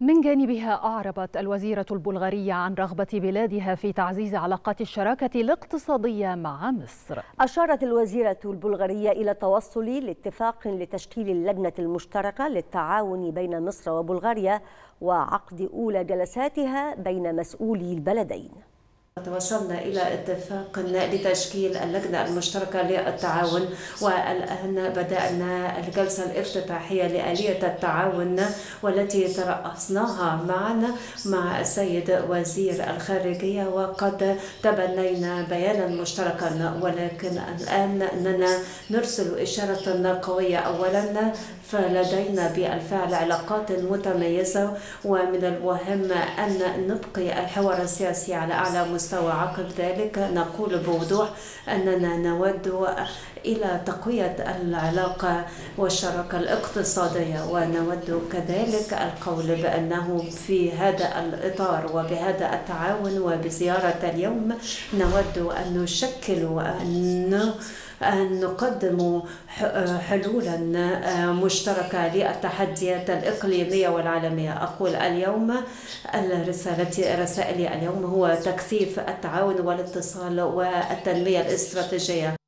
من جانبها أعربت الوزيرة البلغارية عن رغبة بلادها في تعزيز علاقات الشراكة الاقتصادية مع مصر. أشارت الوزيرة البلغارية إلى التوصل لاتفاق لتشكيل اللجنة المشتركة للتعاون بين مصر وبلغاريا وعقد أولى جلساتها بين مسؤولي البلدين. توصلنا إلى اتفاق لتشكيل اللجنة المشتركة للتعاون، والآن بدأنا الجلسة الافتتاحية لآلية التعاون والتي ترأسناها معا مع السيد وزير الخارجية، وقد تبنينا بيانا مشتركا، ولكن الآن أننا نرسل إشارة قوية. أولا فلدينا بالفعل علاقات متميزة، ومن المهم أن نبقي الحوار السياسي على أعلى مستوى. عقب ذلك نقول بوضوح أننا نود إلى تقوية العلاقة والشراكة الاقتصادية، ونود كذلك القول بأنه في هذا الإطار وبهذا التعاون وبزيارة اليوم نود أن نشكل وأن نقدم حلولا مشتركة للتحديات الإقليمية والعالمية. أقول اليوم رسائلي اليوم هو تكثيف التعاون والاتصال والتنمية الاستراتيجية.